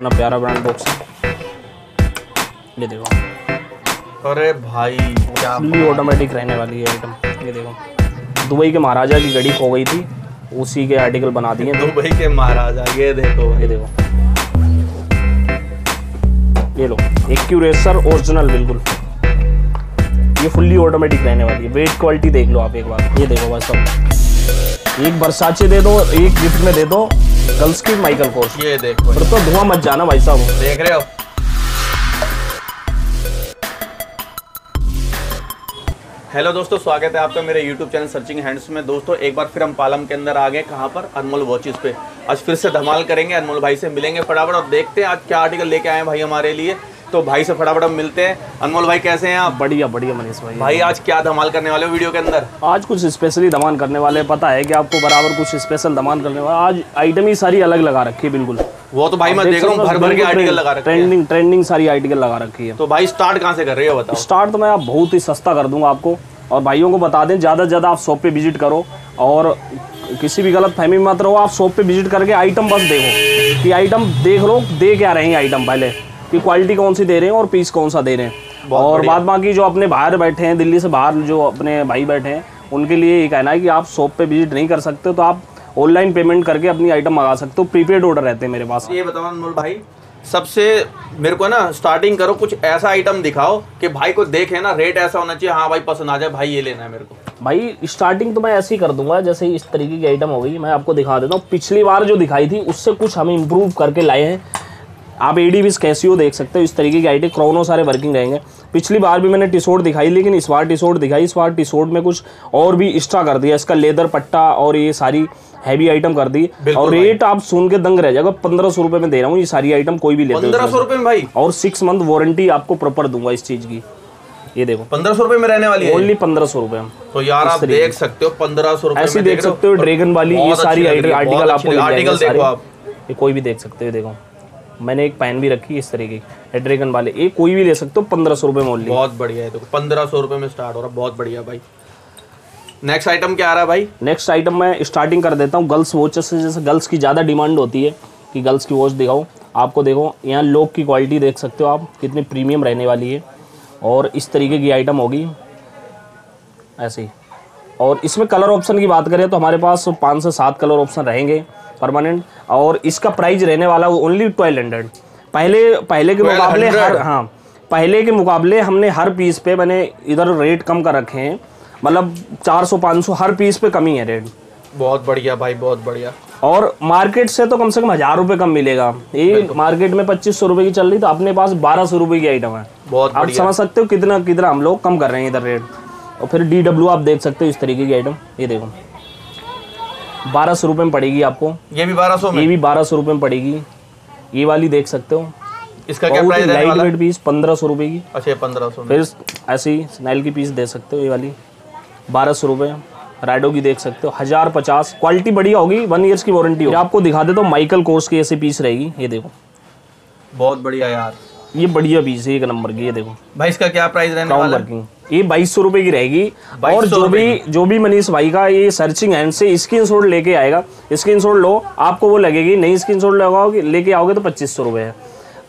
अपना प्यारा brand box ये देखो। अरे भाई क्या ऑटोमेटिक रहने वाली है आइटम। ये देखो दुबई के महाराजा की घड़ी खो गई थी, उसी के आर्टिकल बना दिए दुबई के महाराजा। ये देखो, ये देखो, ये लो एक्यूरेसर ओरिजिनल बिल्कुल। ये फुल्ली ऑटोमेटिक रहने वाली है। वेट क्वालिटी देख लो आप एक बार। ये देखो बस सब एक बरसाचे दे दो, एक गिफ्ट में दे दो गर्ल्स की माइकल कोर्स। ये देखो फिर तो धुआं मच जाना भाई साहब। देख रहे हो हेलो दोस्तों, स्वागत है आपका मेरे YouTube चैनल सर्चिंग हैंड्स में। दोस्तों एक बार फिर हम पालम के अंदर आ गए। कहाँ पर? अनमोल वॉचेस पे। आज फिर से धमाल करेंगे, अनमोल भाई से मिलेंगे फटाफट और देखते हैं आज क्या आर्टिकल लेके आए हैं भाई हमारे लिए। तो भाई से फटाफट हम मिलते हैं। अनमोल भाई कैसे हैं आप? बढ़िया बढ़िया मनीष भाई। भाई आज क्या धमाल करने वाले हो वीडियो के अंदर? आज कुछ स्पेशली धमाल करने वाले, पता है कि आपको बराबर कुछ स्पेशल धमाल करने वाले। आज आइटम ही सारी अलग लगा रखी है बिल्कुल। वो तो भाई मैं देख रहा हूँ भर भर के आर्टिकल लगा रखे, ट्रेंडिंग सारी आर्टिकल लगा रखी है। तो भाई स्टार्ट कहाँ से कर रहे हो बताओ? स्टार्ट तो मैं बहुत ही सस्ता कर दूंगा आपको। और भाइयों को बता दें ज़्यादा से ज़्यादा आप शॉप पे विजिट करो और किसी भी गलत फहमी मत रहो। आप शॉप पे विजिट करके आइटम बस देखो कि आइटम देख लो दे क्या रहे हैं आइटम, पहले कि क्वालिटी कौन सी दे रहे हैं और पीस कौन सा दे रहे हैं। और बाद बाकी जो अपने बाहर बैठे हैं, दिल्ली से बाहर जो अपने भाई बैठे हैं, उनके लिए ये कहना है कि आप शॉप पे विजिट नहीं कर सकते तो आप ऑनलाइन पेमेंट करके अपनी आइटम मंगा सकते हो। प्रीपेड ऑर्डर रहते हैं मेरे पास। ये बताओ अनमोल भाई, सबसे मेरे को ना स्टार्टिंग करो, कुछ ऐसा आइटम दिखाओ कि भाई को देखे ना, रेट ऐसा होना चाहिए हाँ भाई पसंद आ जाए, भाई ये लेना है मेरे को। भाई स्टार्टिंग तो मैं ऐसे ही कर दूंगा, जैसे इस तरीके की आइटम हो गई। मैं आपको दिखा देता हूँ, पिछली बार जो दिखाई थी उससे कुछ हमें इम्प्रूव करके लाए हैं। आप एडीबीस कैसियो देख सकते हो, इस तरीके की आइटम क्रोनो सारे वर्किंग रहेंगे। पिछली बार भी मैंने टीशर्ट दिखाई, लेकिन इस बार टीशर्ट दिखाई, इस बार टीशर्ट में कुछ और भी एक्स्ट्रा कर दिया। इसका लेदर पट्टा और ये सारी हैवी आइटम कर दी। और रेट आप सुन के दंग रह जाएगा, 1500 रुपए में दे रहा हूँ ये सारी आइटम। कोई भी ले 1500 रुपए में भाई। और 6 मंथ वारंटी आपको प्रॉपर दूंगा इस चीज की। ये देखो 1500 रुपए में रहने वाली है, ओनली 1500 रुपए। तो यार आप देख सकते हो 1500 रुपए ऐसी देख सकते हो। ड्रैगन वाली ये सारी आर्टिकल आपको, कोई भी देख सकते हो। देखो मैंने एक पैन भी रखी इस तरीके की, ड्रैगन वाले ये कोई भी ले सकते हो 1500 रुपए में ओनली। बहुत बढ़िया है, देखो 1500 रुपए में स्टार्ट हो रहा है, बहुत बढ़िया भाई। नेक्स्ट आइटम क्या आ रहा है भाई? नेक्स्ट आइटम मैं स्टार्टिंग कर देता हूँ गर्ल्स वॉचेस से। जैसे गर्ल्स की ज़्यादा डिमांड होती है कि गर्ल्स की वॉच दिखाओ आपको। देखो यहाँ लॉक की क्वालिटी देख सकते हो आप, कितनी प्रीमियम रहने वाली है। और इस तरीके की आइटम होगी ऐसे ही। और इसमें कलर ऑप्शन की बात करें तो हमारे पास 5 से 7 कलर ऑप्शन रहेंगे परमानेंट। और इसका प्राइस रहने वाला ओनली 1200। पहले के मुकाबले पहले के मुकाबले हमने हर पीस पे मैंने इधर रेट कम कर रखे हैं, मतलब 400-500 हर पीस पे कमी है रेट। बहुत बढ़िया भाई, बहुत बढ़िया। और मार्केट से तो कम से कम 1000 रुपए कम मिलेगा। ये मार्केट में 2500 रुपए की चल रही, तो अपने पास 1200 रुपए की आइटम है। बहुत आप समझ सकते हो कितना हम लोग कम कर रहे हैं इधर रेट। और फिर DW आप देख सकते हो इस तरीके की आइटम। ये देखो 1200 रुपये में पड़ेगी आपको। ये भी 1200 में, ये भी 1200 रुपये में पड़ेगी। ये वाली देख सकते हो, इसका क्या प्राइस है? लाइट वेट पीस 1500 रुपये की। अच्छा 1500। फिर ऐसी स्नाइल की पीस देख सकते हो, ये वाली 1200 रुपये। राइडो की देख सकते हो 1050। क्वालिटी बढ़िया होगी, 1 ईयर की वारंटी होगी। आपको दिखा देता हूँ माइकल कोर्स की ऐसी पीस रहेगी। ये देखो बहुत बढ़िया यार, ये बढ़िया पीस है एक नंबर की। ये देखो भाई इसका क्या प्राइस रहने वाला है? ये 2200 रुपये की रहेगी। और जो भी मनीष भाई का ये सर्चिंग हैंड से स्क्रीनशॉट लेके आएगा, स्क्रीनशॉट लो आपको वो लगेगी नहीं, स्क्रीनशॉट लगाओगे लेके आओगे तो 2500 रुपये है।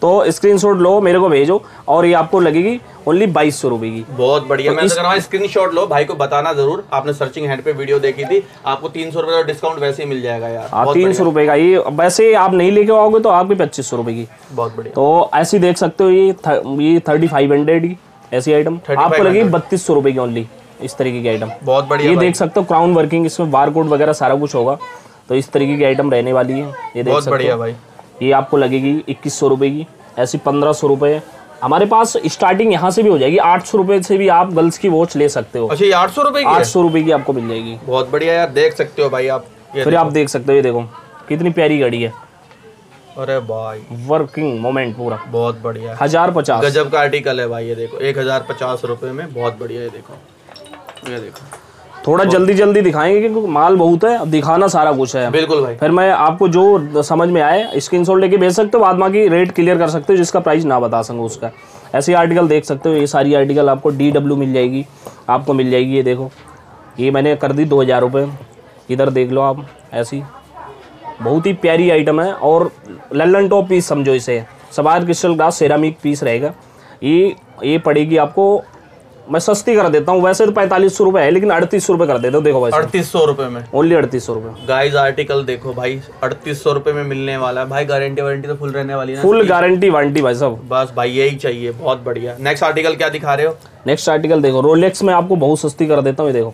तो स्क्रीनशॉट लो मेरे को भेजो और ये आपको लगेगी ओनली 2200 रुपये की। बहुत बढ़िया। तो मैं कह रहा हूँ स्क्रीनशॉट लो, भाई को बताना जरूर आपने सर्चिंग हैंड पे वीडियो देखी थी। आपको 300 रुपये का डिस्काउंट वैसे ही मिल जाएगा यार। 300 रुपये का ये, वैसे आप नहीं लेके आओगे तो आपकी 2500 रुपये की। बहुत बढ़िया। तो ऐसी देख सकते हो ये 3500 की ऐसी आइटम आपको लगी 3200 रुपये की ओनली। इस तरीके की आइटम बहुत बढ़िया। ये देख सकते हो क्राउन वर्किंग, इसमें बारकोड वगैरह सारा कुछ होगा। तो इस तरीके की आइटम रहने वाली है। ये देख सकते हो ये आपको लगेगी 2100 रुपये की। ऐसी 1500 रुपये हमारे पास स्टार्टिंग यहाँ से भी हो जाएगी। 800 रुपये से भी आप गर्ल्स की वॉच ले सकते हो। अच्छा ये 800 रुपये की, 800 रुपये की आपको मिल जाएगी। बहुत बढ़िया यार, देख सकते हो भाई आप। फिर आप देख सकते हो ये देखो कितनी प्यारी घड़ी है। अरे भाई वर्किंग मोमेंट पूरा बहुत बढ़िया। 1050 गजब का आर्टिकल है भाई। ये देखो 1050 रुपये में बहुत बढ़िया। ये देखो, ये देखो थोड़ा जल्दी दिखाएंगे क्योंकि माल बहुत है, अब दिखाना सारा कुछ है। बिल्कुल भाई। फिर मैं आपको जो समझ में आए स्क्रीनशॉट लेके भेज सकते हो, बाद बाकी रेट क्लियर कर सकते हो जिसका प्राइस ना बता सकूँ उसका। ऐसे आर्टिकल देख सकते हो, ये सारी आर्टिकल आपको DW मिल जाएगी, आपको मिल जाएगी। ये देखो ये मैंने कर दी 2000 रुपये। इधर देख लो आप ऐसी बहुत ही प्यारी आइटम है और लल्लन टॉप पीस समझो इसे, सवार क्रिस्टल ग्लास सेरामिक पीस रहेगा। ये पड़ेगी आपको, मैं सस्ती कर देता हूँ, वैसे तो 4500 रुपये है लेकिन 3800 रुपये कर देता हूँ। देखो भाई 3800 रुपये में, ओनली 3800 रुपये। गाइस आर्टिकल देखो भाई 3800 रुपये में मिलने वाला है भाई। गारंटी वारंटी तो फुल रहने वाली है, फुल गारंटी वारंटी भाई साहब, बस भाई यही चाहिए। बहुत बढ़िया। नेक्स्ट आर्टिकल क्या दिखा रहे हो? नेक्स्ट आर्टिकल देखो, रोलेक्स में आपको बहुत सस्ती कर देता हूँ। देखो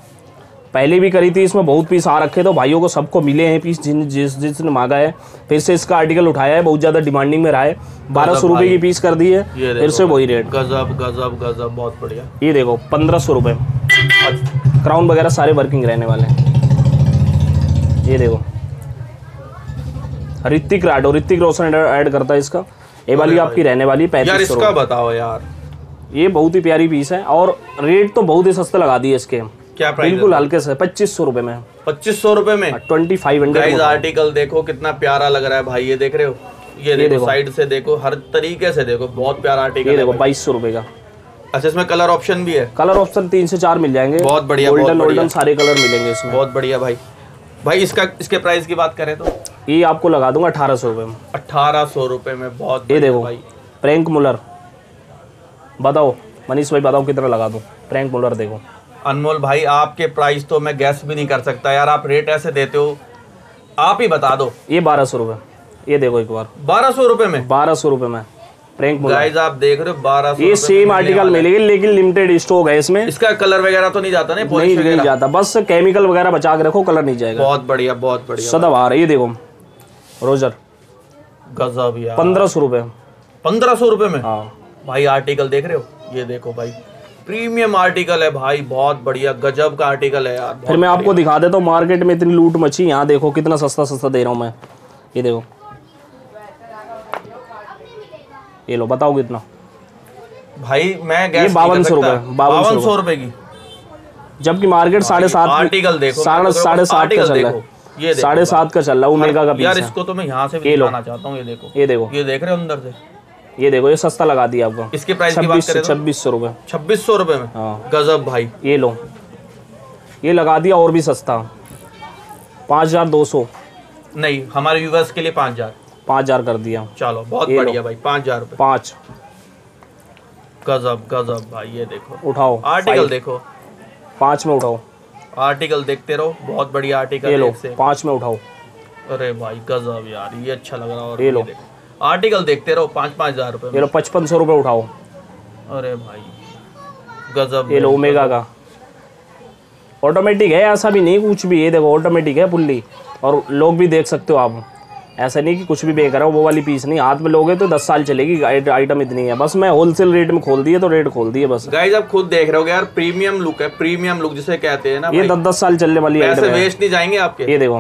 पहले भी करी थी, इसमें बहुत पीस आ रखे थे भाइयों को, सबको मिले हैं पीस, जिसने मांगा है। फिर से इसका आर्टिकल उठाया है, बहुत ज़्यादा डिमांडिंग में रहा है। 1200 रुपये की पीस कर दी है, फिर से वही रेट। गजब गजब गजब, बहुत बढ़िया। ये देखो 1500 रुपये, क्राउन वगैरह सारे वर्किंग रहने वाले हैं। ये देखो ऋतिक राडो, ऋतिक रोशन ऐड करता है इसका। ये वाली आपकी रहने वाली 3500। बताओ यार, ये बहुत ही प्यारी पीस है और रेट तो बहुत ही सस्ता लगा दिए इसके। क्या प्राइस? बिल्कुल हल्के से 2500 रुपए में। 2500 रुपए में 2500। आर्टिकल देखो कितना प्यारा लग रहा है भाई, ये देख रहे हो, ये देखो साइड से देखो, हर तरीके से देखो, बहुत प्यारा आर्टिकल। ये देखो 2200 रुपए का। अच्छा इसमें कलर ऑप्शन भी है? कलर ऑप्शन 3 से 4 मिल जाएंगे। बहुत बढ़िया, गोल्डन गोल्डन सारे कलर मिलेंगे इसमें। बहुत बढ़िया भाई। भाई इसका, इसके प्राइस की बात करें तो ये आपको लगा दूंगा 1800 रुपए में। 1800 रुपए में बहुत। ये देखो भाई प्रैंक मुलर, बताओ मनीष भाई, बताओ कितना लगा दूं प्रैंक मुलर। देखो अनमोल भाई आपके प्राइस तो मैं गैस भी नहीं कर सकता यार, आप रेट ऐसे देते हो, आप ही बता दो। ये 1200 रुपये। ये देखो एक बार 1200 रुपये में, 1200 रुपये में प्रैंक मुलर। गाइस आप देख रहे हो 1200। ये सेम आर्टिकल मिलेगी लेकिन लिमिटेड स्टॉक है इसमें। इसका कलर वगैरह तो नहीं जाता ना? पॉलिश नहीं जाता, बस केमिकल वगैरह बचा के रखो, कलर नहीं जाएगा। बहुत बढ़िया, बहुत बढ़िया, सदाबहार। ये देखो रोजर, गजब यार, 1500 रुपये। 1500 रुपये में? हाँ भाई आर्टिकल देख रहे हो, ये देखो भाई प्रीमियम आर्टिकल है भाई, बहुत बढ़िया, गजब का आर्टिकल है यार। फिर मैं आपको दिखा देता हूँ, मार्केट में इतनी लूट मची, यहाँ देखो कितना सस्ता सस्ता दे रहा हूँ मैं। ये देखो, ये लो, बताओ कितना भाई, मैं गैस 5200 रुपये। 5200 रुपये की, जबकि मार्केट 7.5। आर्टिकल देखो 7.5 का चल रहा है, ये 7.5 का चल रहा है ओमेगा का यार। इसको तो मैं यहाँ से दिखाना चाहता हूँ, ये देखो, ये देखो, ये देख रहे हो अंदर से, ये देखो, ये सस्ता लगा दिया आपको। इसके प्राइस की बात करें तो 2600 रुपए। 2600 रुपए में? हाँ। गजब भाई। ये लो, ये लगा दिया और भी सस्ता, 5200। नहीं, हमारे व्यूवर्स के लिए 5000 कर दिया। चलो बहुत बढ़िया भाई, 5000 रुपए। 5। गजब गजब भाई, ये देखो उठाओ आर्टिकल, देखो 5 में उठाओ आर्टिकल, देखते रहो, बहुत बढ़िया आर्टिकल। ये लो 5 में उठाओ, अरे भाई गजब यार, ये अच्छा लग रहा है। ये लो आर्टिकल देखते रहो, 5000 रुपए। ये लो 5500 रुपये उठाओ, अरे भाई गजब। ये लो ओमेगा का, ऑटोमेटिक है, ऐसा भी नहीं कुछ भी। ये देखो ऑटोमेटिक है पुल्ली, और लोग भी देख सकते हो आप, ऐसा नहीं कि कुछ भी बेच रहा हो, वो वाली पीस नहीं। हाथ में लोगे तो 10 साल चलेगी, आइटम इतनी है बस। मैं होलसेल रेट में खोल दिए तो रेट खोल दिए बस। गाइस आप खुद देख रहे हो यार, प्रीमियम लुक है, प्रीमियम लुक जिसे कहते हैं ना, ये 10 साल चलने वाली है, ऐसे वेस्ट नहीं जाएंगे आपके। ये देखो,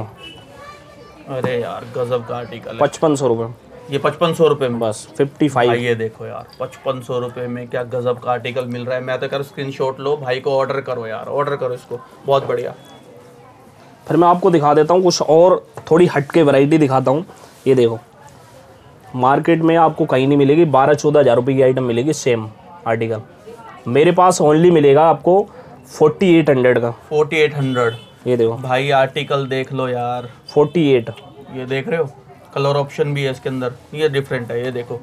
अरे यार गजब का आर्टिकल, 5500 रुपये। ये 5500 रुपये में बस 55। ये देखो यार 5500 रुपये में क्या गजब का आर्टिकल मिल रहा है। मैं तो कर स्क्रीनशॉट लो, भाई को ऑर्डर करो यार, ऑर्डर करो इसको, बहुत बढ़िया। फिर मैं आपको दिखा देता हूँ कुछ और थोड़ी हटके वैरायटी दिखाता हूँ। ये देखो मार्केट में आपको कहीं नहीं मिलेगी, 12-14 हज़ार रुपये की आइटम मिलेगी सेम आर्टिकल। मेरे पास ओनली मिलेगा आपको 4800 का। 4800। ये देखो भाई आर्टिकल देख लो यार, 48। ये देख रहे हो, कलर ऑप्शन भी है इसके अंदर, ये डिफरेंट है। ये देखो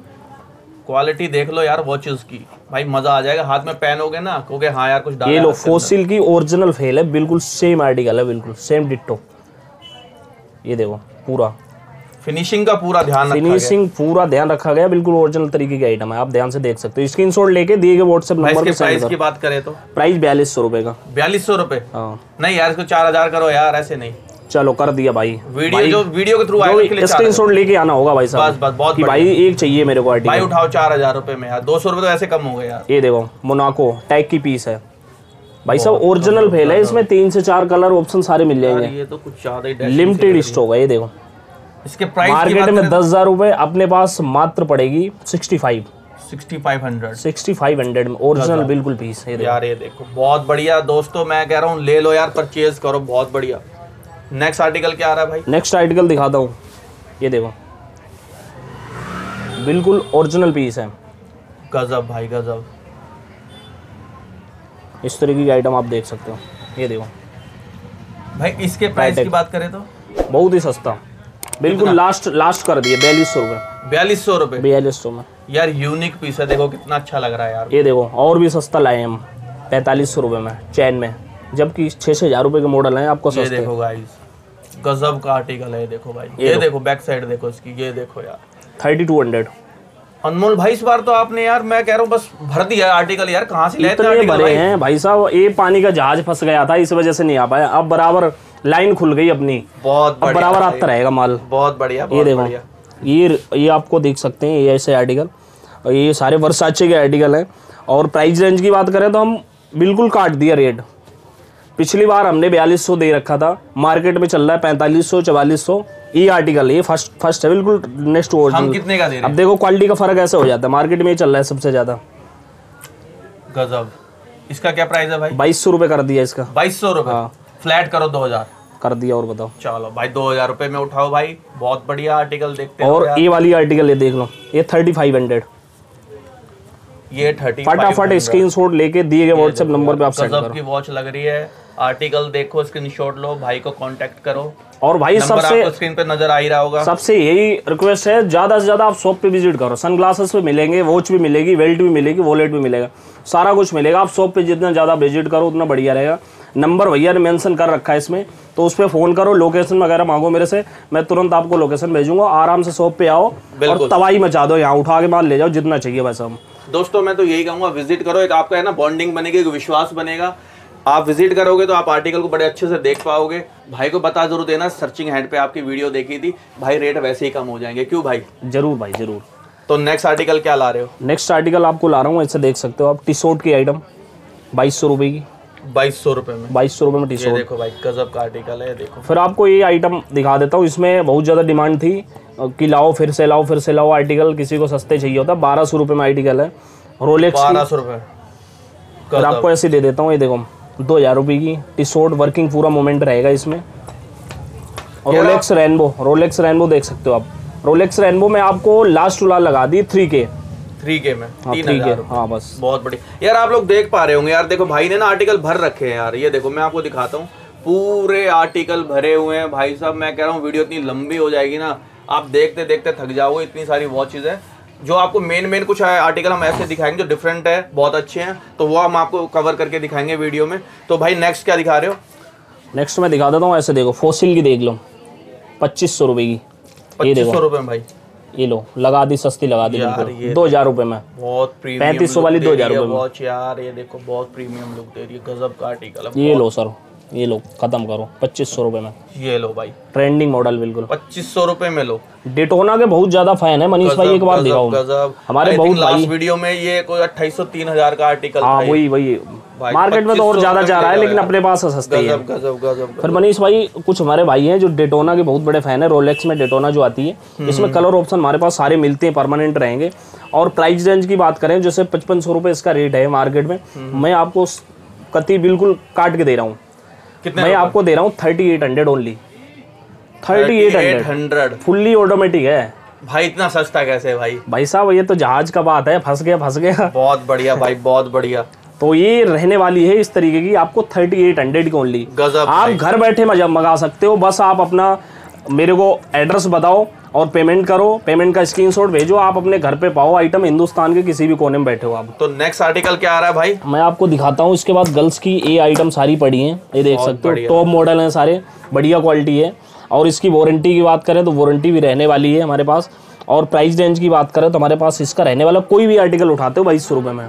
क्वालिटी देख लो यार वॉचेस की, भाई मजा आ जाएगा, हाथ में पहनोगे ना क्योंकि हाँ यार कुछ डाला। ये लो फॉसिल की ओरिजिनल फेल है, बिल्कुल सेम आर्टिकल है, बिल्कुल सेम डिट्टो। ये देखो पूरा फिनिशिंग का पूरा ध्यान, फिनिशिंग पूरा ध्यान रखा गया, बिल्कुल ओरिजिनल तरीके की आइटम है, आप ध्यान से देख सकते हो। स्क्रीनशॉट लेके दिए गए व्हाट्सएप नंबर पे। प्राइस की बात करें तो प्राइस 4200 रुपए का। 4200 रुपए? नहीं यार इसको 4000 करो यार, ऐसे नहीं। चलो कर दिया भाई, वीडियो के थ्रू आए, स्क्रीनशॉट लेके आना होगा भाई साहब, बस बस, बहुत कि भाई एक चाहिए मेरे को आर्टिकल। भाई उठाओ 4000 रुपए में यार, 200 रुपए तो ऐसे कम हो गए यार। ये देखो मोनाको टैग की पीस है भाई साहब, ओरिजिनल फेल है, इसमें 3 से 4 कलर ऑप्शन सारे मिल जाएंगे। ये तो कुछ ज्यादा ही लिमिटेड स्टॉक है। ये देखो इसके प्राइस मार्केट में 10,000 रुपए, अपने पास मात्र पड़ेगी 6500 में, ओरिजिनल बिल्कुल पीस है यार। ये देखो बहुत बढ़िया दोस्तों, मैं कह रहा हूँ ले लो यार, परचेज करो, बहुत बढ़िया। नेक्स्ट आर्टिकल क्या आ रहा है भाई? नेक्स्ट आर्टिकल दिखाता हूँ, ये देखो बिल्कुल ओरिजिनल पीस है, गजब भाई गजब, इस तरीके की आइटम आप देख सकते हो। ये देखो भाई इसके प्राइस की बात करें तो बहुत ही सस्ता, बिल्कुल लास्ट कर दिए 4200 रुपए 4200 रुपए 4200 में। यार यूनिक पीस है, देखो कितना अच्छा लग रहा है यार। ये देखो और भी सस्ता लाए हम 4500 रुपए में चैन में, जबकि 6-6 हजार रुपए के मॉडल है आपको सस्ते। देखो गाइस गजब का आर्टिकल है, देखो भाई ये देखो बैक साइड देखो इसकी, ये देखो यार 3200। अनमोल भाई इस बार तो आपने यार मैं कह रहा हूँ बस भर दिया आर्टिकल यार, कहाँ से लाए इतने भरे हैं भाई साहब। ये पानी का जहाज फंस गया था इस वजह से नहीं आ पाया, अब बराबर लाइन खुल गई अपनी, बहुत बराबर आता रहेगा माल। बहुत बढ़िया, ये देखो ये आपको देख सकते हैं ये ऐसे आर्टिकल, और ये सारे वर्साचे के आर्टिकल हैं। और प्राइस रेंज की बात करें तो हम बिल्कुल काट दिया रेट, पिछली बार हमने 4200 दे रखा था, मार्केट में चल रहा है 4500-4400 ये आर्टिकल, ये फर्स्ट है बिल्कुल नेक्स्ट वर्ड। हम कितने का दे रहे हैं अब देखो क्वालिटी का फर्क ऐसे हो जाता है, मार्केट में चल रहा है सबसे ज्यादा। गजब, इसका क्या प्राइस है भाई? 2200 रुपए कर दिया इसका, 2200 रुपए। फ्लैट करो 2000 कर दिया। और बताओ, चलो भाई 2000 रुपए में उठाओ भाई, बहुत बढ़िया आर्टिकल देखते हैं। और ये वाली आर्टिकल ये देख लो, ये 3500, ये 30। फटाफट स्क्रीनशॉट लेके दिए गए व्हाट्सएप नंबर पे आप सेंड करो। सबकी वॉच लग रही है, आर्टिकल देखो, स्क्रीनशॉट लो, भाई को कांटेक्ट करो। और भाई सबसे स्क्रीन पे नजर आ ही रहा होगा, सबसे यही रिक्वेस्ट है ज्यादा से ज्यादा आप शॉप पे विजिट करो। सनग्लासेस भी मिलेंगे, वॉच भी मिलेगी, बेल्ट भी मिलेगी, वॉलेट भी मिलेगा, सारा कुछ मिलेगा। आप शॉप पे जितना ज्यादा विजिट करो उतना बढ़िया रहेगा। नंबर भैया ने मेंशन कर रखा है इसमें, तो उस पर फोन करो, लोकेशन वगैरह मांगो मेरे से, मैं तुरंत आपको लोकेशन भेजूंगा। आराम से शॉप पे आओ और तबाही मचा दो, यहाँ उठा के माल ले जाओ जितना चाहिए। बस हम दोस्तों मैं तो यही कहूँगा, विजिट करो, एक आपका है ना बॉन्डिंग बनेगी, एक विश्वास बनेगा। आप विजिट करोगे तो आप आर्टिकल को बड़े अच्छे से देख पाओगे। भाई को बता जरूर देना, सर्चिंग हैंड पे आपकी वीडियो देखी थी भाई, रेट वैसे ही कम हो जाएंगे। क्यों भाई? जरूर भाई जरूर। तो नेक्स्ट आर्टिकल क्या ला रहे हो? नेक्स्ट आर्टिकल आपको ला रहा हूँ, ऐसे देख सकते हो आप, टी शर्ट की आइटम 2200 रुपए की, 2200 रुपए में, 2200 रुपए में टी शर्ट। देखो भाई गजब का आर्टिकल है। देखो फिर आपको ये आइटम दिखा देता हूँ, इसमें बहुत ज्यादा डिमांड थी कि लाओ फिर से लाओ आर्टिकल, किसी को सस्ते चाहिए होता। 1200 रुपए में आर्टिकल है, रोलेक्स 1200 रुपए। फिर आपको ऐसे दे देता हूँ, ये देखो 2000 रुपए की टी शर्ट, वर्किंग पूरा मोमेंट रहेगा इसमें। और रोलेक्स रेनबो देख सकते हो आप, रोलेक्स रेनबो में आपको लास्ट टू लास्ट लगा दी 3K में, 3000। हाँ बस, बहुत बढ़िया यार। आप लोग देख पा रहे होंगे यार, देखो भाई ने ना आर्टिकल भर रखे हैं यार। ये देखो मैं आपको दिखाता हूँ, पूरे आर्टिकल भरे हुए हैं भाई साहब। मैं कह रहा हूँ वीडियो इतनी लंबी हो जाएगी ना, आप देखते देखते थक जाओगे। इतनी सारी वॉचेज है, जो आपको मेन कुछ आर्टिकल हम ऐसे दिखाएंगे जो डिफरेंट है, बहुत अच्छे हैं, तो वो हम आपको कवर करके दिखाएंगे वीडियो में। तो भाई नेक्स्ट क्या दिखा रहे हो? नेक्स्ट मैं दिखा देता हूँ, ऐसे देखो फोसिल की देख लो, 2500 रुपए की, 2500 रुपए में भाई ये लो, लगा दी, सस्ती लगा दी यार, 2000 रुपए में। बहुत प्रीमियम, 3500 वाली 2000 रुपए वॉच यार। ये देखो बहुत प्रीमियम लुक दे रही है, गजब का आर्टिकल है। ये लो सर, ये लो खत्म करो 2500 रुपए में। ये लो भाई ट्रेंडिंग मॉडल बिल्कुल 2500 रुपए में लो। डेटोना के बहुत ज्यादा फैन है मनीष भाई, एक बार दिखाओ हमारे बहुत लास्ट वीडियो में। ये कोई 2800-3000 का आर्टिकल, हाँ वही मार्केट में तो और ज्यादा जा रहा है, लेकिन अपने पास सस्ता है। फिर मनीष भाई कुछ हमारे भाई हैं जो डेटोना के बहुत बड़े फैन है। रोलेक्स में डेटोना जो आती है, इसमें कलर ऑप्शन हमारे पास सारे मिलते हैं, परमानेंट रहेंगे। और प्राइस रेंज की बात करें, जैसे 5500 रुपए इसका रेट है मार्केट में, मैं आपको कति बिल्कुल काट के दे रहा हूँ। मैं आपको दे रहा हूँ 3800 ओनली, 3800 फुल्ली ऑटोमेटिक है भाई। इतना सस्ता कैसे भाई? भाई साहब ये तो जहाज का बात है, फंस गया। बहुत बढ़िया भाई, बहुत बढ़िया। तो ये रहने वाली है इस तरीके की, आपको 3800 की ओनली। आप घर बैठे मंगा सकते हो, बस आप अपना मेरे को एड्रेस बताओ और पेमेंट करो, पेमेंट का स्क्रीनशॉट भेजो, आप अपने घर पे पाओ आइटम, हिंदुस्तान के किसी भी कोने में बैठे हो आप। तो नेक्स्ट आर्टिकल क्या आ रहा है भाई? मैं आपको दिखाता हूँ, इसके बाद गर्ल्स की ये आइटम सारी पड़ी हैं, ये देख सकते हो, टॉप मॉडल हैं सारे, बढ़िया क्वालिटी है। और इसकी वारंटी की बात करें तो वारंटी भी रहने वाली है हमारे पास। और प्राइस रेंज की बात करें तो हमारे पास इसका रहने वाला, कोई भी आर्टिकल उठाते हो 2200 रुपए में,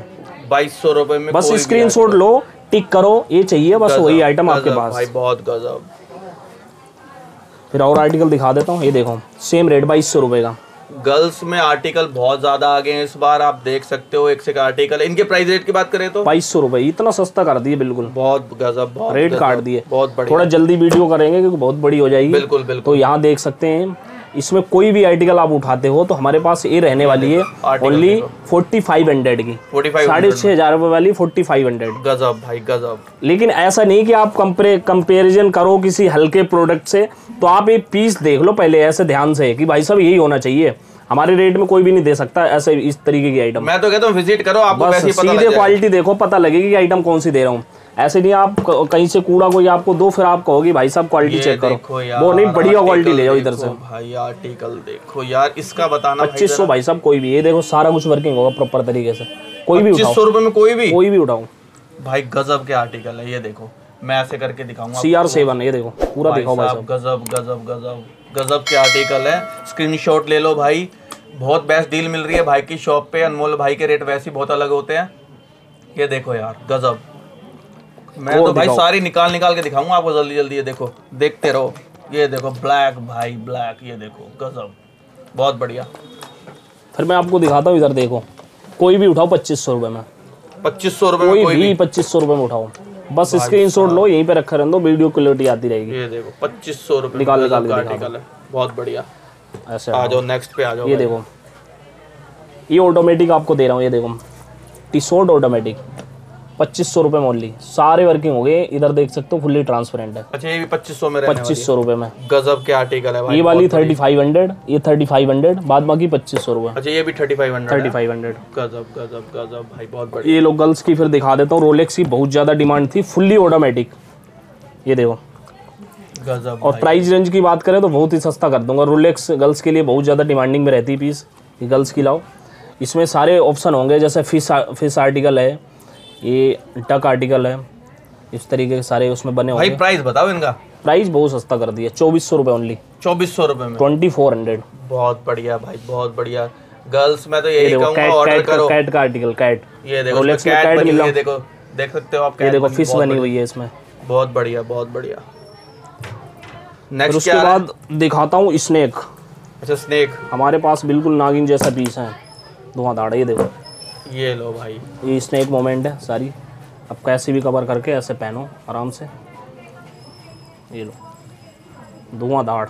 2200 रुपए में। बस स्क्रीनशॉट लो, टिक करो ये चाहिए, बस वही आइटम आपके पास। बहुत गजब। फिर और आर्टिकल दिखा देता हूँ, ये देखो सेम रेट 2200 रुपए का। गर्ल्स में आर्टिकल बहुत ज्यादा आ गए हैं इस बार, आप देख सकते हो एक से एक आर्टिकल। इनके प्राइस रेट की बात करें तो 2200 रुपए, इतना सस्ता कर दिए बिल्कुल, बहुत गजब रेट काट दिए। बहुत बढ़िया, थोड़ा जल्दी वीडियो करेंगे क्योंकि बहुत बड़ी हो जाएगी। बिल्कुल बिल्कुल। तो यहाँ देख सकते हैं, इसमें कोई भी आर्टिकल आप उठाते हो तो हमारे पास ये रहने वाली है ओनली 4500 की, 4500 वाली 4500। गजब भाई गजब। लेकिन ऐसा नहीं कि आप कंपेरिजन करो किसी हल्के प्रोडक्ट से, तो आप ये पीस देख लो पहले ऐसे ध्यान से कि भाई साहब यही होना चाहिए, हमारे रेट में कोई भी नहीं दे सकता ऐसे इस तरीके की आइटम। मैं तो कहता हूँ विजिट करो, आपको सीधे क्वालिटी देखो, पता लगेगी आइटम कौन सी दे रहा हूँ। ऐसे नहीं आप कहीं से कूड़ा कोई आपको दो फिर आप कहोगे भाई साहब क्वालिटी चेक करो, वो नहीं बढ़िया क्वालिटी ले जाओ इधर से भाई। आर्टिकल देखो यार इसका बताना 2500 भाई साहब कोई भी, ये देखो सारा कुछ वर्किंग होगा प्रॉपर तरीके से, कोई भी उठाओ 2500 रुपए में कोई भी उठाओ भाई। गजब के आर्टिकल है ये देखो, मैं ऐसे करके दिखाऊंगा। CR7 ये देखो पूरा दिखाओ भाई साहब, गजब गजब गजब गजब के आर्टिकल है। स्क्रीनशॉट ले लो भाई, बहुत बेस्ट डील मिल रही है भाई की शॉप पे। अनमोल भाई के रेट वैसे ही बहुत अलग होते हैं। ये देखो यार गजब, मैं तो भाई सारी निकाल निकाल के दिखाऊंगा आपको जल्दी जल्दी। ये देखो देखते रहो, ये देखो ब्लैक भाई ब्लैक, ये देखो गजब बहुत बढ़िया। फिर मैं आपको दिखाता हूँ इधर देखो, कोई भी उठाओ 2500 रुपए में, 2500 रुपए कोई भी 2500 रुपए में उठाओ। बस स्क्रीनशॉट लो, यहीं पे रखा रहने दो, वीडियो क्वालिटी आती रहेगी। ये देखो 2500 रुपए निकाल निकाल के आर्टिकल है, बहुत बढ़िया। ऐसे आ जाओ नेक्स्ट पे आ जाओ। ये देखो ये ऑटोमेटिक आपको दे रहा हूँ, ये देखो टी-शर्ट ऑटोमेटिक 2500 रुपए में ओनली, सारे वर्किंग हो गए। इधर देख सकते हो फुल्ली ट्रांसपेरेंट है। अच्छा ये भी 2500 में रहने वाली है। 2500 रुपए में गजब के आर्टिकल है भाई। ये वाली 3500, ये 3500, बाद बाकी 2500 रुपए। अच्छा ये भी 3500 गजब गजब गजब भाई बहुत बढ़िया। ये लोग गर्ल्स की फिर दिखा देता हूँ, रोलेक्स की बहुत ज्यादा डिमांड थी, फुल्ली ऑटोमेटिक ये देखो गजब। और प्राइस रेंज की बात करें तो बहुत ही सस्ता कर दूंगा। रोलेक्स गर्ल्स के लिए बहुत ज्यादा डिमांडिंग में रहती पीस, ये गर्ल्स की लाओ। इसमें सारे ऑप्शन होंगे, जैसे फिश आर्टिकल है, ये टक आर्टिकल है, इस तरीके के सारे उसमें बने होंगे। भाई प्राइस बताओ इनका। प्राइस बहुत सस्ता कर दिया, 2400 रुपए ओनली, 2400 रुपए में 2400। बहुत बढ़िया भाई बहुत बढ़िया। गर्ल्स में तो यही कहूंगा ऑर्डर करो। कैट का आर्टिकल, कैट ये देखो, रोलेक्स का कैट मिल रहा है, देखो देख सकते हो आप, ये देखो फिश बनी हुई है इसमें, बहुत बढ़िया बहुत बढ़िया। नेक्स्ट उसके बाद दिखाता हूँ स्नेक। अच्छा स्नेक हमारे पास बिल्कुल नागिन जैसा पीस है, धुआंधार। ये देखो ये लो भाई, ये स्नेक मोमेंट है सारी, अब कैसे भी कवर करके ऐसे पहनो आराम से। ये लो धुआं धाड़,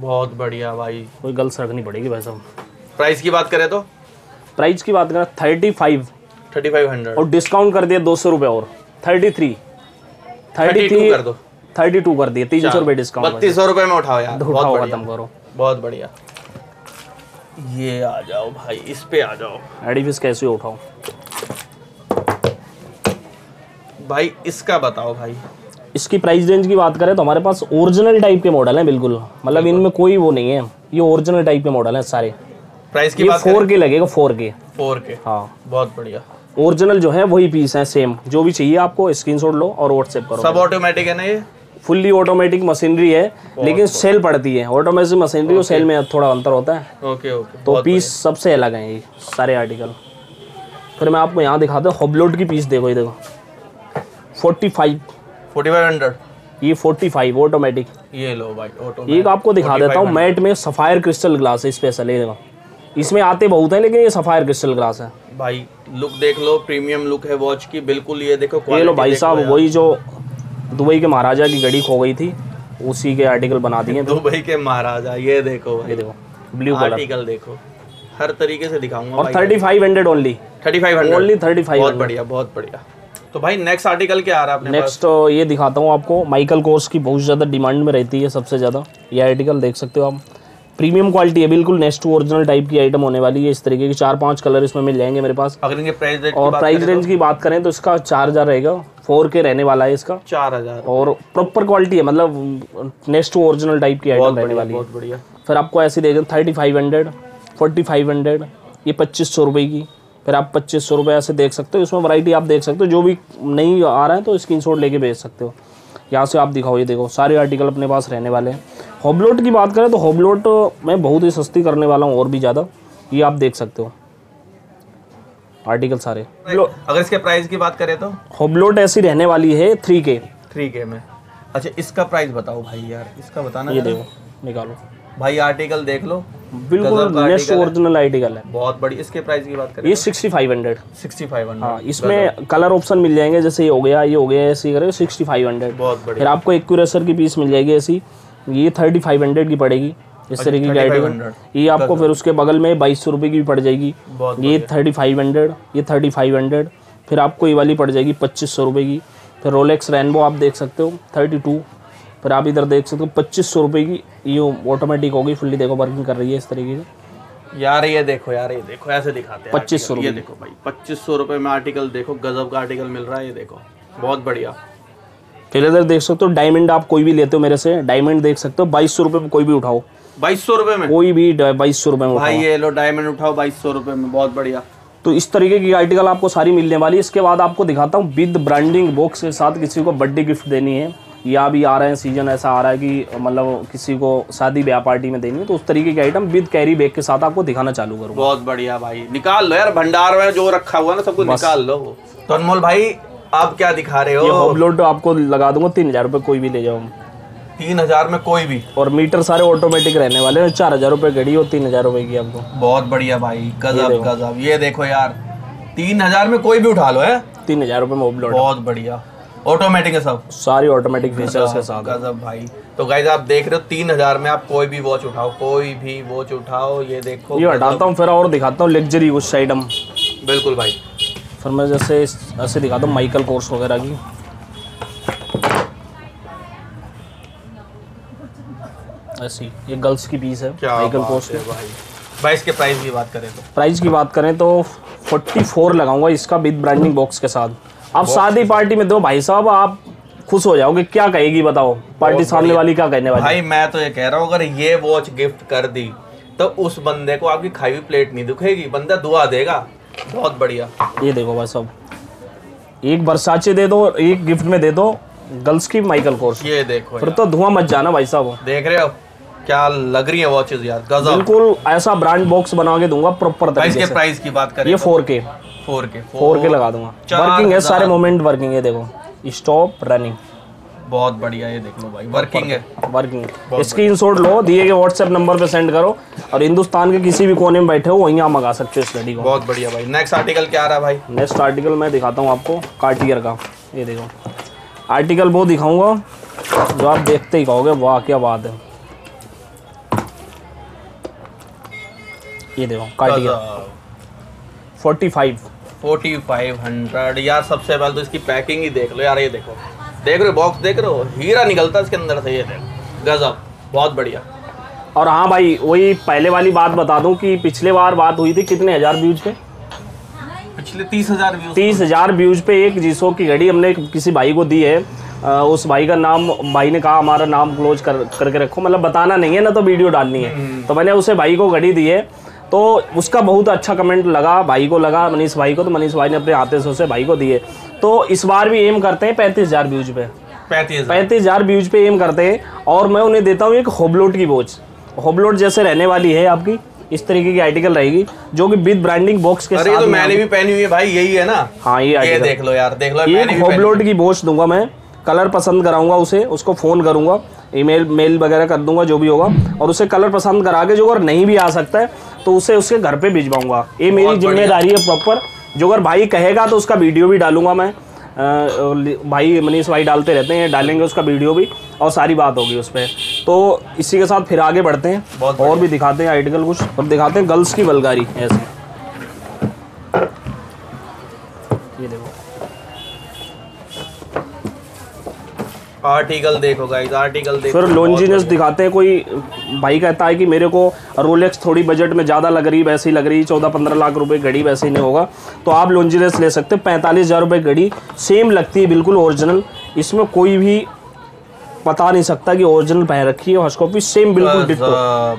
बहुत बढ़िया भाई, कोई गर्ल्स रखनी पड़ेगी भाई साहब। प्राइस की बात करें तो, प्राइस की बात करें 3500 और डिस्काउंट कर दिया 200 रुपये और 33 कर दो, 32 कर दिए, 300 रुपये डिस्काउंट, 3200 रुपये में उठाओ यार, उठाओ खत्म करो, बहुत बढ़िया। ये आ जाओ भाई, इस पे आ जाओ, एडिफिस कैसे उठाओ भाई इसका बताओ भाई। इसकी प्राइस रेंज की बात करें तो हमारे पास ओरिजिनल टाइप के मॉडल हैं बिल्कुल, मतलब इनमें कोई वो नहीं है, ये ओरिजिनल टाइप के मॉडल हैं सारे। प्राइस की बात 4K लगेगा, 4K। हाँ बहुत बढ़िया, ओरिजिनल जो है वही पीस है सेम। जो भी चाहिए आपको स्क्रीनशॉट लो और व्हाट्सएप करो। सब ऑटोमेटिक है ना, ये फुल्ली ऑटोमेटिक मशीनरी है, लेकिन सेल पड़ती है। ऑटोमेटिक मशीनरी और सेल में थोड़ा अंतर होता है। ओके तो पीस सबसे अलग है ये सारे आर्टिकल। फिर मैं आपको यहाँ दिखाता हूँ हॉबलोट की पीस, देखो ये देखो 4500, ये 45 ऑटोमेटिक। ये लो भाई ऑटोमेटिक, ये आपको दिखा देता हूँ। मैट में सफायर क्रिस्टल ग्लास है स्पेशल, ये देखो इसमें आते बहुत हैं लेकिन ये सफायर क्रिस्टल ग्लास है भाई। लुक देख लो, प्रीमियम लुक है वॉच की बिल्कुल। ये देखो ये लो भाई साहब, वही जो दुबई के महाराजा की घड़ी खो गई थी उसी के आर्टिकल बना दिए। दुबई के महाराजा, ये देखो भाई, ये देखो ब्लू कलर आर्टिकल देखो, हर तरीके से दिखाऊंगा। और 3500 ओनली, 3500 ओनली, 3500 बहुत बढ़िया बहुत बढ़िया। तो भाई नेक्स्ट आर्टिकल क्या आ रहा है अपने नेक्स्ट? ये दिखाता हूँ आपको, माइकल कोर्स की बहुत ज़्यादा डिमांड में रहती है सबसे ज़्यादा। ये आर्टिकल देख सकते हो आप, प्रीमियम क्वालिटी है बिल्कुल, नेक्स्ट टू ओरिजिनल टाइप की आइटम होने वाली है। इस तरीके के 4-5 कलर इसमें मिल जाएंगे मेरे पास। अगर इनके प्राइस रेंज और प्राइस रेंज की बात करें तो इसका 4000 रहेगा, 4K रहने वाला है इसका 4000, और प्रॉपर क्वालिटी है, मतलब नेक्स्ट टू ओरिजिनल टाइप की आइटम रहने वाली है, बहुत बढ़िया। फिर आपको ऐसे देखें 3500, 4500, ये 2500 रुपये की। फिर आप 2500 रुपये ऐसे देख सकते हो, इसमें वैरायटी आप देख सकते हो। जो भी नहीं आ रहा है तो स्क्रीनशॉट लेके भेज सकते हो। यहाँ से आप दिखाओ, ये देखो सारे आर्टिकल अपने पास रहने वाले हैं। हॉबलोट की बात करें तो हॉबलोट मैं बहुत ही सस्ती करने वाला हूँ और भी ज़्यादा। ये आप देख सकते हो आर्टिकल सारे। अगर इसके प्राइस की बात करें तो हॉबलोट ऐसी रहने वाली है 3K में। अच्छा इसका प्राइस बताओ भाई यार, इसका बताना। ये देखो निकालो भाई, आर्टिकल देख लो बिल्कुल नेक्स्ट ओरिजिनल आर्टिकल है, बहुत बड़ी। इसके प्राइस की बात करें ये 6500। हाँ इसमें कलर ऑप्शन मिल जाएंगे, जैसे ये हो गया, ये हो गया, ऐसे करें 6500 बहुत बढ़िया। फिर आपको एक्यूरेसर की पीस मिल जाएगी ऐसी, ये 3500 की पड़ेगी इस तरीके की आइटम। ये आपको फिर उसके बगल में 2200 रुपये की भी पड़ जाएगी, ये 3500, ये 3500। फिर आपको ये वाली पड़ जाएगी 2500 रुपये की। फिर रोलेक्स रेनबो आप देख सकते हो 32। फिर आप इधर देख सकते हो 2500 रुपये की, ये ऑटोमेटिक होगी फुल्ली, देखो वर्किंग कर रही है इस तरीके से। यार ये देखो ऐसे दिखाते हैं 2500 रुपये में आर्टिकल देखो, गजब का आर्टिकल मिल रहा है। ये देखो बहुत बढ़िया। फिर इधर देख सकते हो डायमंड, आप कोई भी लेते हो मेरे से डायमंड देख सकते हो 2200 रुपये में, कोई भी उठाओ 2200 रुपये में, कोई भी 2200 रुपये में भाई ये लो डायमंड उठाओ 2200 रुपये में, बहुत बढ़िया। तो इस तरीके की आर्टिकल आपको सारी मिलने वाली है। इसके बाद आपको दिखाता हूँ विद ब्रांडिंग बॉक्स के साथ, किसी को बर्थडे गिफ्ट देनी है या भी आ रहे हैं सीजन ऐसा आ रहा है कि मतलब किसी को शादी ब्याह पार्टी में देनी है तो उस तरीके की आइटम विद कैरी बैग के साथ आपको दिखाना चालू करूँ। बहुत बढ़िया भाई, निकाल लो यार भंडार में जो रखा हुआ ना सबको निकाल लो। तो अनमोल भाई आप क्या दिखा रहे हो? ये होमलोड आपको लगा दूंगा 3000 रुपये, कोई भी ले जाओ 3000 में कोई भी, और मीटर सारे ऑटोमेटिक रहने वाले हैं। 4000 रुपये घड़ी और 3000 रुपये की आपको। बहुत बढ़िया भाई, गजब गजब। ये देखो यार 3000 में कोई भी उठा लो है, 3000 रुपये में होमलोड, बहुत बढ़िया ऑटोमेटिक है सब, सारी ऑटोमेटिक फीचर्स के साथ। गजब भाई। तो गाइस आप देख रहे हो 3000 में आप कोई भी वॉच उठाओ, कोई भी वॉच उठाओ। ये देखो ये हटाता हूँ फिर और दिखाता हूँ लग्जरी कुछ आइटम। बिल्कुल भाई, फिर मैं जैसे ऐसे दिखाता हूँ माइकल कोर्स वगैरह की। ऐसी ये गर्ल्स की पीस है माइकल कोर्स के। भाई इसके प्राइस की बात करें तो 44 लगाऊंगा इसका विद ब्रांडिंग बॉक्स के साथ। आप शादी पार्टी में दो भाई साहब, आप खुश हो जाओगे। क्या कहेगी बताओ पार्टी सामने वाली, क्या कहने वाली? भाई मैं तो ये कह रहा हूँ अगर ये वॉच गिफ्ट कर दी तो उस बंदे को आपकी खाई हुई प्लेट नहीं दुखेगी, बंदा दुआ देगा। बहुत बढ़िया। ये देखो भाई साहब, एक बरसाचे दे दो, एक गिफ्ट में दे दो गर्ल्स की माइकल कोर्स। ये देखो फिर तो धुआं मच जाना भाई साहब। देख रहे हो क्या लग रही है वॉचेस यार, गजब। बिल्कुल ऐसा ब्रांड बॉक्स बना के दूंगा प्रॉपर तरीके से। इसके प्राइस की बात करें ये 4K लगा दूंगा, वर्किंग है, सारे मोमेंट वर्किंग है। देखो स्टॉप रनिंग, बहुत बढ़िया। ये देख लो भाई वर्किंग है, वर्किंग। स्क्रीनशॉट लो, दिए गए व्हाट्सएप नंबर पे सेंड करो और हिंदुस्तान के किसी भी कोने में बैठे हो वहीं आप मंगा सकते हो इस घड़ी को। बहुत बढ़िया भाई। नेक्स्ट आर्टिकल क्या आ रहा है भाई? नेक्स्ट आर्टिकल मैं दिखाता हूँ आपको कार्टियर का। ये देखो आर्टिकल वो दिखाऊंगा जो आप देखते ही कहोगे वाह क्या बात है। ये देखो कार्टियर 4500 यार। सबसे पहले तो इसकी पैकिंग ही देख लो यार। ये देखो, देख रहे हो बॉक्स, देख रहे हो हीरा निकलता है इसके अंदर से। ये देखो गजब, बहुत बढ़िया। और हाँ भाई वही पहले वाली बात बता दूं कि पिछले बार बात हुई थी कितने हजार व्यूज पे, पिछले 30,000 व्यूज पे एक जीसो की घड़ी हमने किसी भाई को दी है। उस भाई का नाम, भाई ने कहा हमारा नाम क्लोज करके रखो, मतलब बताना नहीं है ना तो वीडियो डालनी है। तो मैंने उसे भाई को घड़ी दी है तो उसका बहुत अच्छा कमेंट लगा भाई को, लगा मनीष भाई को। तो मनीष भाई ने अपने हाथे से उसे भाई को दिए। तो इस बार भी एम करते हैं 35,000 व्यूज पे, 35,000 व्यूज पे एम करते हैं। और मैं उन्हें देता हूँ एक होबलोट की वॉच, होबलोट जैसे रहने वाली है आपकी। इस तरीके की आर्टिकल रहेगी जो कि विद ब्रांडिंग बॉक्स के साथ। तो मैंने भी पहनी हुई है भाई, यही है ना? हाँ ये देख लो यार, देख लो ये होबलोट की वॉच दूंगा मैं। कलर पसंद कराऊंगा उसे, उसको फ़ोन करूंगा, ईमेल मेल वगैरह कर दूंगा जो भी होगा, और उसे कलर पसंद करा के जो अगर नहीं भी आ सकता है तो उसे उसके घर पे भिजवाऊंगा। ये मेरी जिम्मेदारी है प्रॉपर। जो अगर भाई कहेगा तो उसका वीडियो भी डालूंगा मैं। भाई मनीष भाई डालते रहते हैं, डालेंगे उसका वीडियो भी और सारी बात होगी उस पर। तो इसी के साथ फिर आगे बढ़ते हैं और भी दिखाते हैं आर्टिकल कुछ, और दिखाते हैं गर्ल्स की बल्गारी। ऐसे ये देखो आर्टिकल देखो गाइस, आर्टिकल देखो। फिर लॉन्जीनेस दिखाते हैं। कोई भाई कहता है कि मेरे को रोलेक्स थोड़ी बजट में ज़्यादा लग रही, वैसी लग रही 14-15 लाख रुपए घड़ी, वैसे ही नहीं होगा तो आप लॉन्जीनेस ले सकते हैं। 45,000 रुपये घड़ी सेम लगती है, बिल्कुल ओरिजिनल। इसमें कोई भी पता नहीं सकता कि ओरिजिनल पहन रखी है। हॉस्कोपी सेम बिल्कुल डिटो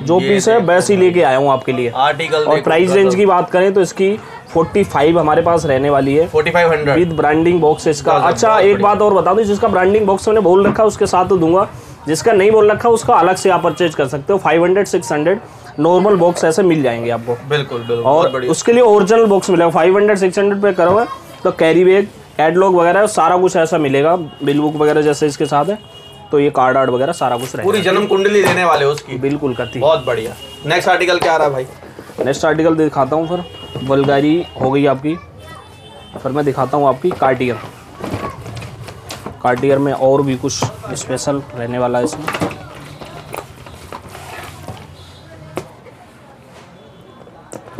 जो पीस है वैसी लेके आया हूँ आपके लिए। आर्टिकल और प्राइस रेंज की बात करें तो इसकी 45 हमारे पास रहने वाली है, 4500 विद ब्रांडिंग बॉक्स इसका। अच्छा एक बात और बता दूं, जिसका ब्रांडिंग बॉक्स मैंने बोल रखा उसके साथ तो दूंगा, जिसका नहीं बोल रखा उसका अलग से आप परचेज कर सकते हो। 500-600 नॉर्मल बॉक्स ऐसे मिल जाएंगे आपको, बिल्कुल बिल्कुल। और उसके लिए ओरिजिनल बॉक्स मिलेगा 500-600 पे करोगे तो कैरी बैग, एडलॉग वगैरह सारा कुछ ऐसा मिलेगा, बिल बुक वगैरह जैसे इसके साथ है। तो ये कार्ड आर्ड वगैरह सारा कुछ रहेगा, पूरी जन्म कुंडली देने वाले उसकी, बिल्कुल करती। बहुत बढ़िया। नेक्स्ट आर्टिकल क्या आ रहा है भाई? नेक्स्ट आर्टिकल दिखाता हूँ फिर, बल्गारी हो गई आपकी, फिर मैं दिखाता हूँ आपकी कार्टियर। कार्टियर में और भी कुछ स्पेशल रहने वाला है इसमें।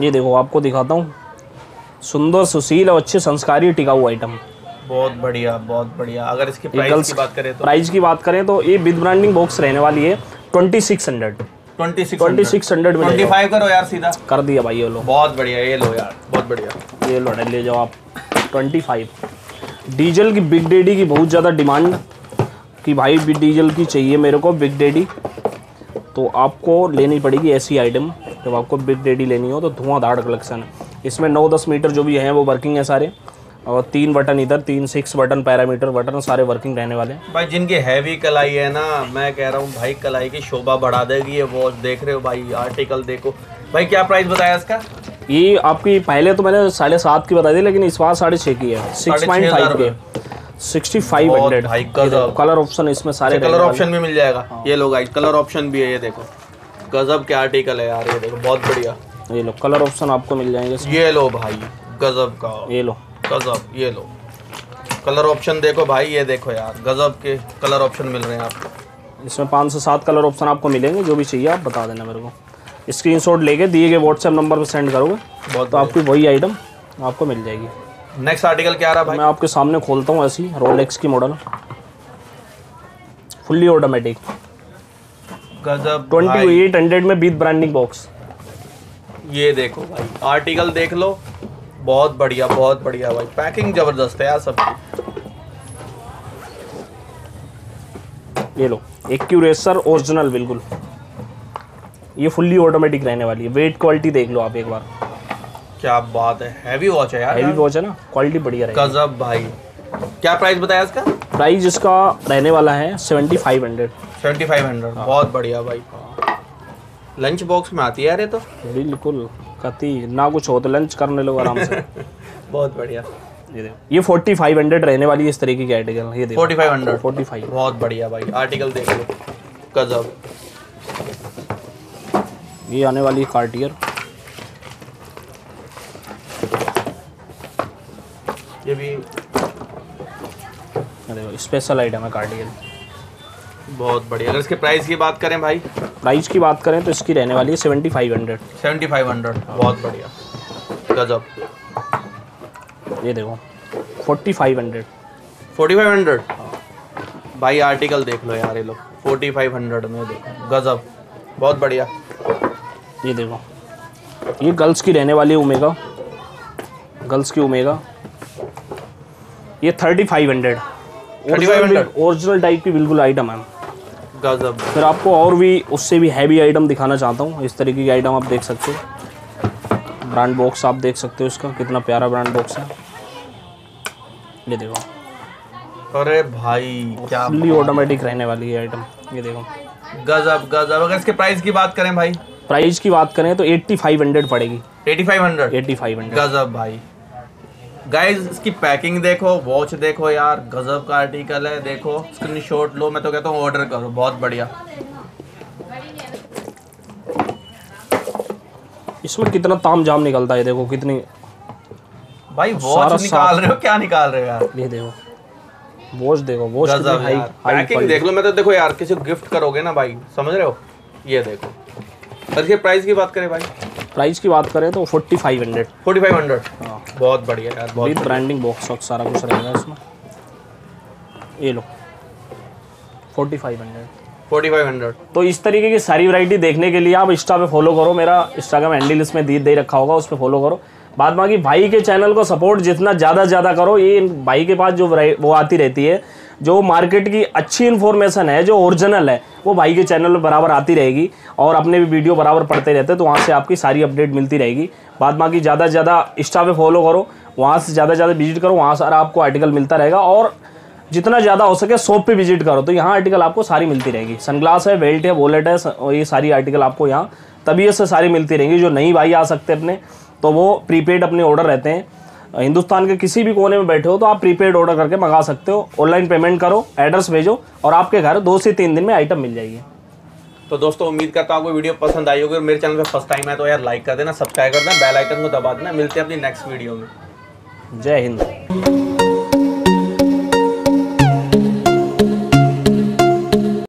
ये देखो आपको दिखाता हूँ, सुंदर सुशील और अच्छे संस्कारी टिकाऊ आइटम। बहुत बढ़िया, बहुत बढ़िया। अगर इसकी प्राइस की बात करें तो ये विद ब्रांडिंग बॉक्स रहने वाली है 2600 में। 25 करो यार सीधा, कर दिया भाई। ये लो, बहुत बढ़िया। ये लो यार, बहुत बढ़िया। ये लो ले जाओ आप 25। डीजल की बिग डैडी की बहुत ज़्यादा डिमांड कि भाई डीजल की चाहिए मेरे को बिग डैडी, तो आपको लेनी पड़ेगी ऐसी आइटम। जब आपको बिग डैडी लेनी हो तो धुआंधार कलेक्शन है इसमें। 9-10 मीटर जो भी हैं वो वर्किंग है सारे, और 3 बटन इधर, 3-6 बटन पैरामीटर बटन सारे वर्किंग रहने वाले हैं भाई। जिनके हैवी कलाई है ना, मैं कह रहा हूँ भाई कलाई की शोभा बढ़ा देगी ये वॉच। देख रहे हो भाई, आर्टिकल देखो भाई। क्या प्राइस बताया इसका? ये आपकी पहले तो मैंने 7.5 की बताई थी, लेकिन इस बार 6.5 की है, 6.5 के 6500 भाई। कलर ऑप्शन इसमें सारे, कलर ऑप्शन भी मिल जाएगा। ये लोग कलर ऑप्शन भी है, ये देखो गजब के आर्टिकल है यार, ये देखो बहुत बढ़िया। ये लो कलर ऑप्शन आपको मिल जाएंगे। ये लो भाई गजब का, ये लो गजब, ये लो कलर ऑप्शन देखो भाई। ये देखो यार गजब के कलर ऑप्शन मिल रहे हैं आपको। इसमें 5 से 7 कलर ऑप्शन आपको मिलेंगे, जो भी चाहिए आप बता देना मेरे को। स्क्रीनशॉट लेके दिए गए व्हाट्सएप नंबर पर सेंड करोगे बहुत, तो आपकी वही आइटम आपको मिल जाएगी। नेक्स्ट आर्टिकल क्या आ रहा है भाई? मैं आपके सामने खोलता हूँ ऐसी रोलेक्स की मॉडल, फुल्ली ऑटोमेटिक गजब 2800 में विद ब्रांडिंग बॉक्स। ये देखो भाई आर्टिकल देख लो, बहुत बढ़िया, बहुत बढ़िया भाई। पैकिंग जबरदस्त है यार सबकी। ये लो एक्यूरेसर ओरिजिनल बिल्कुल, ये फुल्ली ऑटोमेटिक रहने वाली है। वेट क्वालिटी देख लो आप एक बार, क्या बात है। हैवी वॉच है यार, हैवी वॉच है ना, क्वालिटी बढ़िया रहेगी गजब भाई। क्या प्राइस बताया इसका? प्राइस इसका रहने वाला है 7500। 7500 बहुत बढ़िया भाई। लंच बॉक्स में आती है यार ये तो, बिल्कुल कती ना कुछ हो तो लंच करने लोग आराम से बहुत बढ़िया। ये देखो ये 4500 रहने वाली है इस तरीके की आर्टिकल। ये देखो 4500 बहुत बढ़िया भाई। आर्टिकल देख लो गजब। ये आने वाली कार्टियर, ये भी देखो स्पेशल आइटम है कार्टियर, बहुत बढ़िया। अगर इसके प्राइस की बात करें भाई, प्राइस की बात करें तो इसकी रहने वाली है 7500। 7500 बहुत बढ़िया गजब। ये देखो 4500 भाई। आर्टिकल देख लो यार, ये लो 4500 में देखो गजब, बहुत बढ़िया। ये देखो ये गर्ल्स की रहने वाली है ओमेगा, गर्ल्स की ओमेगा। ये 3500 ओरिजिनल टाइप की बिल्कुल आइटम है गजब। फिर आपको और भी उससे भी हैवी आइटम दिखाना चाहता हूँ। इस तरीके की आइटम आप देख सकते हो, ब्रांड बॉक्स आप देख सकते हो इसका, कितना प्यारा ब्रांड बॉक्स है। ये देखो अरे भाई क्या फुल्ली ऑटोमेटिक रहने वाली है आइटम। ये देखो गजब गजब। अगर इसके प्राइस की बात करें भाई, प्राइस की बात करें तो 8500 पड़ेगी। 8500 गजब भाई। गाइज इसकी पैकिंग देखो, वॉच देखो यार, गजब का आर्टिकल है। देखो स्क्रीनशॉट लो, मैं तो कहता हूँ ऑर्डर करो, बहुत बढ़िया। इसमें कितना ताम जाम निकलता है, देखो कितनी भाई वॉच निकाल रहे हो, क्या निकाल रहे हो यार। ये देखो वॉच, देखो वॉच गजब है। पैकिंग देख लो, मैं तो देखो यार किसी को गिफ्ट करोगे ना भाई, समझ रहे हो। ये देखो इसके प्राइस की बात करें भाई, प्राइस की बात करें तो 4500। 4500 हाँ बहुत बढ़िया यार, बहुत ब्रांडिंग बॉक्स और सारा कुछ रहेगा इसमें। ये लो 4500। तो इस तरीके की सारी वैरायटी देखने के लिए आप इंस्टा पे फॉलो करो, मेरा इंस्टाग्राम हैंडल इसमें दे रखा होगा, उस पर फॉलो करो। बाद बाकी भाई के चैनल को सपोर्ट जितना ज़्यादा करो। ये भाई के पास जो वो आती रहती है, जो मार्केट की अच्छी इन्फॉर्मेशन है, जो ओरिजिनल है, वो भाई के चैनल पर बराबर आती रहेगी, और अपने भी वीडियो बराबर पढ़ते रहते हैं, तो वहाँ से आपकी सारी अपडेट मिलती रहेगी। बाद बाकी ज़्यादा से ज़्यादा इंस्टा पे फॉलो करो, वहाँ से ज़्यादा विजिट करो, वहाँ सारा आपको आर्टिकल मिलता रहेगा। और जितना ज़्यादा हो सके शॉप पे विजिट करो, तो यहाँ आर्टिकल आपको सारी मिलती रहेगी। सनग्लास है, बेल्ट है, वॉलेट है, ये सारी आर्टिकल आपको यहाँ तबीयत से सारी मिलती रहेंगी। जो नई भाई आ सकते अपने, तो वो प्रीपेड अपने ऑर्डर रहते हैं। हिंदुस्तान के किसी भी कोने में बैठे हो तो आप प्रीपेड ऑर्डर करके मंगा सकते हो। ऑनलाइन पेमेंट करो, एड्रेस भेजो, और आपके घर 2 से 3 दिन में आइटम मिल जाएगी। तो दोस्तों उम्मीद करता हूँ आपको वीडियो पसंद आई होगी, और मेरे चैनल पे फर्स्ट टाइम है तो यार लाइक कर देना, सब्सक्राइब कर देना, बेल आइकन को दबा देना। मिलते हैं अपनी नेक्स्ट वीडियो में। जय हिंद।